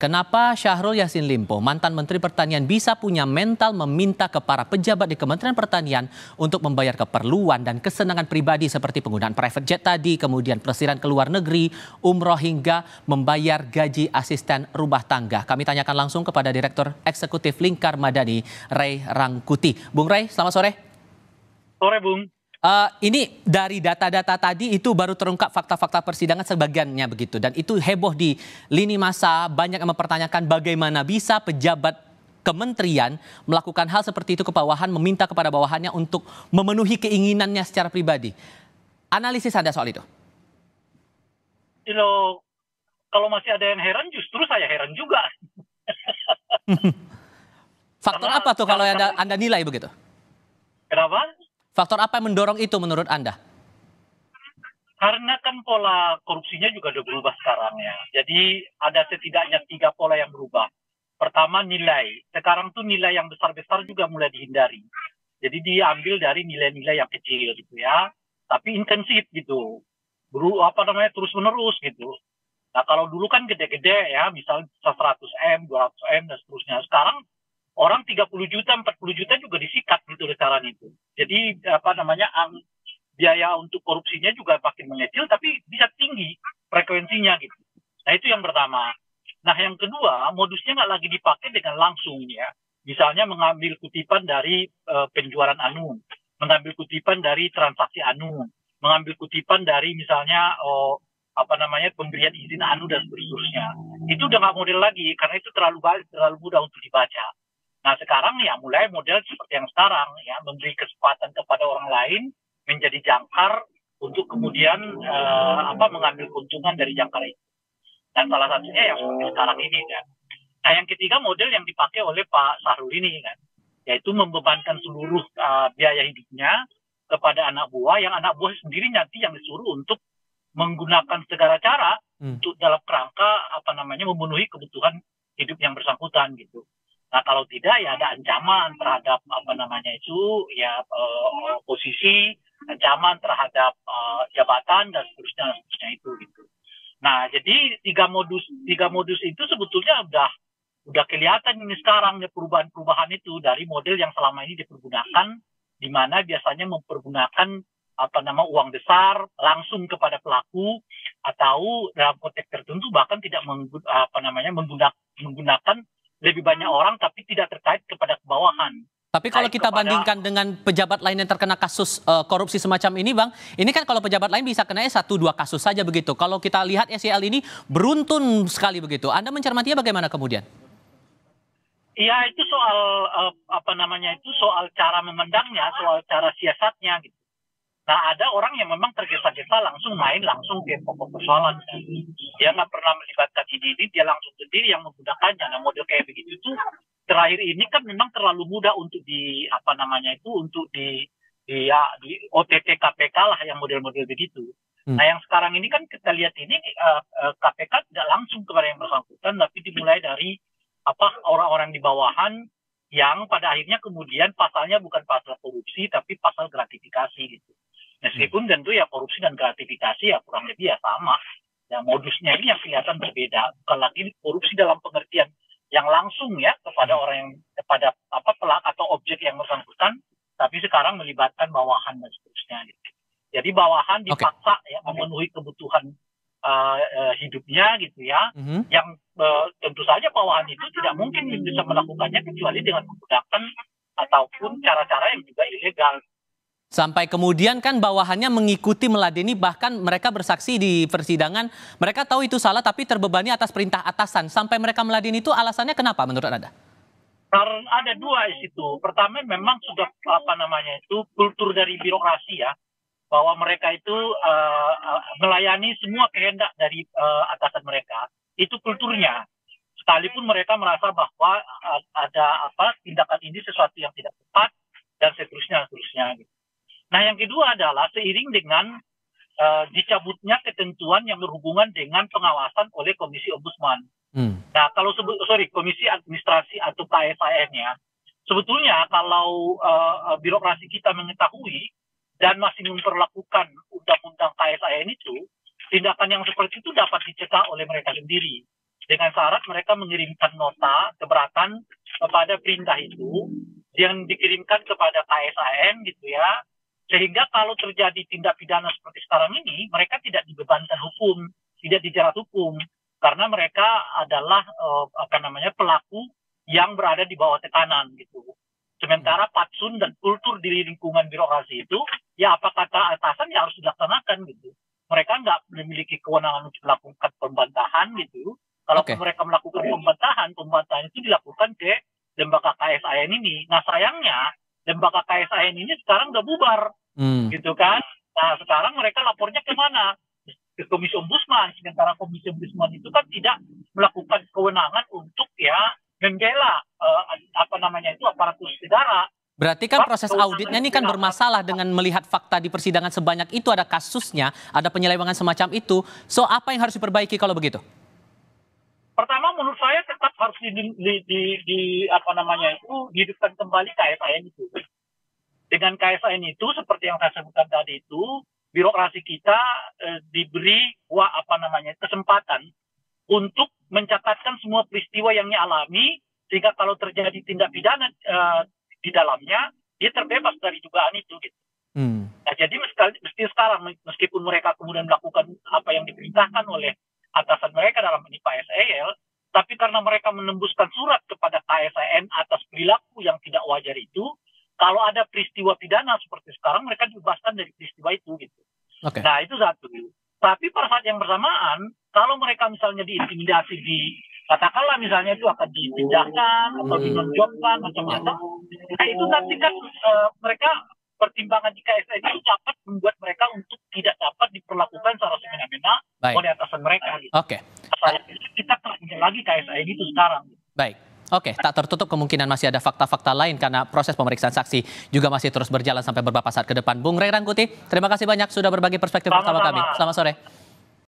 Kenapa Syahrul Yasin Limpo, mantan Menteri Pertanian, bisa punya mental meminta ke para pejabat di Kementerian Pertanian untuk membayar keperluan dan kesenangan pribadi seperti penggunaan private jet tadi, kemudian pelesiran ke luar negeri, umroh hingga membayar gaji asisten rumah tangga? Kami tanyakan langsung kepada Direktur Eksekutif Lingkar Madani, Ray Rangkuti. Bung Ray, selamat sore. Sore, Bung. Ini dari data-data tadi itu baru terungkap fakta-fakta persidangan sebagiannya begitu. Dan itu heboh di lini masa, banyak yang mempertanyakan bagaimana bisa pejabat kementerian melakukan hal seperti itu ke bawahan, meminta kepada bawahannya untuk memenuhi keinginannya secara pribadi. Analisis Anda soal itu? Kalau masih ada yang heran, justru saya heran juga. Faktor karena, apa tuh kalau anda nilai begitu? Kenapa? Faktor apa yang mendorong itu menurut Anda? Karena kan pola korupsinya juga sudah berubah sekarang ya. Jadi ada setidaknya 3 pola yang berubah. Pertama nilai. Sekarang tuh nilai yang besar-besar juga mulai dihindari. Jadi diambil dari nilai-nilai yang kecil gitu ya. Tapi intensif gitu. Terus-menerus gitu. Nah kalau dulu kan gede-gede ya. Misalnya 100 M, 200 M dan seterusnya. Sekarang orang 30 juta, 40 juta juga disikat gitu sekarang itu. Jadi biaya untuk korupsinya juga makin mengecil, tapi bisa tinggi frekuensinya gitu. Nah itu yang pertama. Nah yang kedua, modusnya nggak lagi dipakai dengan langsung ya. Misalnya mengambil kutipan dari penjualan anu, mengambil kutipan dari transaksi anu, mengambil kutipan dari misalnya pemberian izin anu dan seterusnya. Itu udah nggak model lagi karena itu terlalu mudah untuk dibaca. Nah sekarang ya mulai model seperti yang sekarang ya, memberi kesempatan kepada orang lain menjadi jangkar untuk kemudian mengambil keuntungan dari jangkar itu. Dan salah satunya yang seperti sekarang ini kan. Nah yang ketiga model yang dipakai oleh Pak Syahrul ini kan, yaitu membebankan seluruh biaya hidupnya kepada anak buah, yang anak buah sendiri nanti yang disuruh untuk menggunakan segala cara untuk dalam kerangka memenuhi kebutuhan hidup yang bersangkutan gitu. Nah kalau tidak ya ada ancaman terhadap posisi, ancaman terhadap jabatan dan seterusnya itu gitu. Nah jadi tiga modus itu sebetulnya udah kelihatan ini sekarang ya, perubahan-perubahan itu dari model yang selama ini dipergunakan, di mana biasanya mempergunakan uang besar langsung kepada pelaku atau dalam konteks tertentu bahkan tidak menggunakan lebih banyak orang tapi tidak terkait kepada bawahan. Tapi kalau kita bandingkan dengan pejabat lain yang terkena kasus korupsi semacam ini, Bang, ini kan kalau pejabat lain bisa kenanya 1-2 kasus saja begitu. Kalau kita lihat SYL ini beruntun sekali begitu. Anda mencermatinya bagaimana kemudian? Iya, itu soal soal cara memandangnya, soal cara siasatnya gitu. Nah ada orang yang memang tergesa-gesa langsung ke pokok persoalan. Dia nggak pernah melibatkan ini, dia langsung sendiri yang menggunakannya. Nah model kayak begitu tuh terakhir ini kan memang terlalu mudah untuk di OTT KPK lah yang model-model begitu. Nah yang sekarang ini kan kita lihat ini KPK tidak langsung kepada yang bersangkutan, tapi dimulai dari orang-orang di bawahan yang pada akhirnya kemudian pasalnya bukan pasal korupsi tapi pasal gratifikasi gitu. Meskipun tentu ya korupsi dan gratifikasi ya kurang lebih ya sama. Ya modusnya ini yang kelihatan berbeda. Bukan lagi korupsi dalam pengertian yang langsung ya kepada orang yang pelaku atau objek yang bersangkutan, tapi sekarang melibatkan bawahan dan seterusnya gitu. Jadi bawahan dipaksa ya memenuhi kebutuhan hidupnya gitu ya. Yang tentu saja bawahan itu tidak mungkin bisa melakukannya kecuali dengan menggunakan ataupun cara-cara yang juga ilegal. Sampai kemudian kan bawahannya mengikuti, meladeni, bahkan mereka bersaksi di persidangan. Mereka tahu itu salah tapi terbebani atas perintah atasan. Sampai mereka meladeni itu alasannya kenapa menurut Anda? Karena ada 2 di situ. Pertama memang sudah kultur dari birokrasi ya. Bahwa mereka itu melayani semua kehendak dari atasan mereka. Itu kulturnya. Sekalipun mereka merasa bahwa tindakan ini sesuatu yang tidak tepat dan seterusnya gitu. Nah yang kedua adalah seiring dengan dicabutnya ketentuan yang berhubungan dengan pengawasan oleh Komisi Ombudsman. Nah kalau Komisi Administrasi atau KASN ya, sebetulnya kalau birokrasi kita mengetahui dan masih memperlakukan undang-undang KASN itu, tindakan yang seperti itu dapat dicegah oleh mereka sendiri. dengan syarat mereka mengirimkan nota keberatan kepada perintah itu yang dikirimkan kepada KSAN gitu ya, sehingga kalau terjadi tindak pidana seperti sekarang ini mereka tidak dibebankan hukum, tidak dijerat hukum, karena mereka adalah pelaku yang berada di bawah tekanan gitu. Sementara patsun dan kultur di lingkungan birokrasi itu, ya apa kata atasan ya harus dilaksanakan gitu. Mereka nggak memiliki kewenangan untuk melakukan pembantahan gitu. Kalau mereka melakukan pembantahan itu dilakukan ke lembaga KSAN ini. Nah sayangnya lembaga KSAN ini sekarang udah bubar, gitu kan. Nah sekarang mereka lapornya kemana? Ke Komisi Ombudsman. Sementara Komisi Ombudsman itu kan tidak melakukan kewenangan untuk ya membela aparatur negara. Berarti kan proses auditnya ini kan bermasalah dengan melihat fakta di persidangan sebanyak itu, ada kasusnya, ada penyelewengan semacam itu. So apa yang harus diperbaiki kalau begitu? Pertama menurut saya tetap harus dihidupkan kembali KSAN itu. Dengan KSAN itu seperti yang saya sebutkan tadi itu, birokrasi kita diberi kesempatan untuk mencatatkan semua peristiwa yang dialami, sehingga kalau terjadi tindak pidana di dalamnya, dia terbebas dari dugaan itu. Gitu. Nah, jadi mesti sekarang, meskipun mereka kemudian melakukan apa yang diperintahkan oleh atasan mereka dalam ini Pak SYL, tapi karena mereka menembuskan surat kepada KSAN atas perilaku yang tidak wajar itu, kalau ada peristiwa pidana seperti sekarang, mereka dibebaskan dari peristiwa itu. Gitu. Nah, itu satu. Tapi pada saat yang bersamaan, kalau mereka misalnya diintimidasi katakanlah misalnya itu akan dipindahkan atau dinonjobkan macam-macam. Nah itu nanti kan mereka pertimbangan di KSN itu dapat membuat mereka untuk tidak dapat diperlakukan secara semena-mena oleh atasan mereka. Gitu. Asalnya kita punya lagi KSN itu sekarang. Baik. Tak tertutup kemungkinan masih ada fakta-fakta lain karena proses pemeriksaan saksi juga masih terus berjalan sampai beberapa saat ke depan. Bung Ray Rangkuti, terima kasih banyak sudah berbagi perspektif bersama kami. Selamat sore.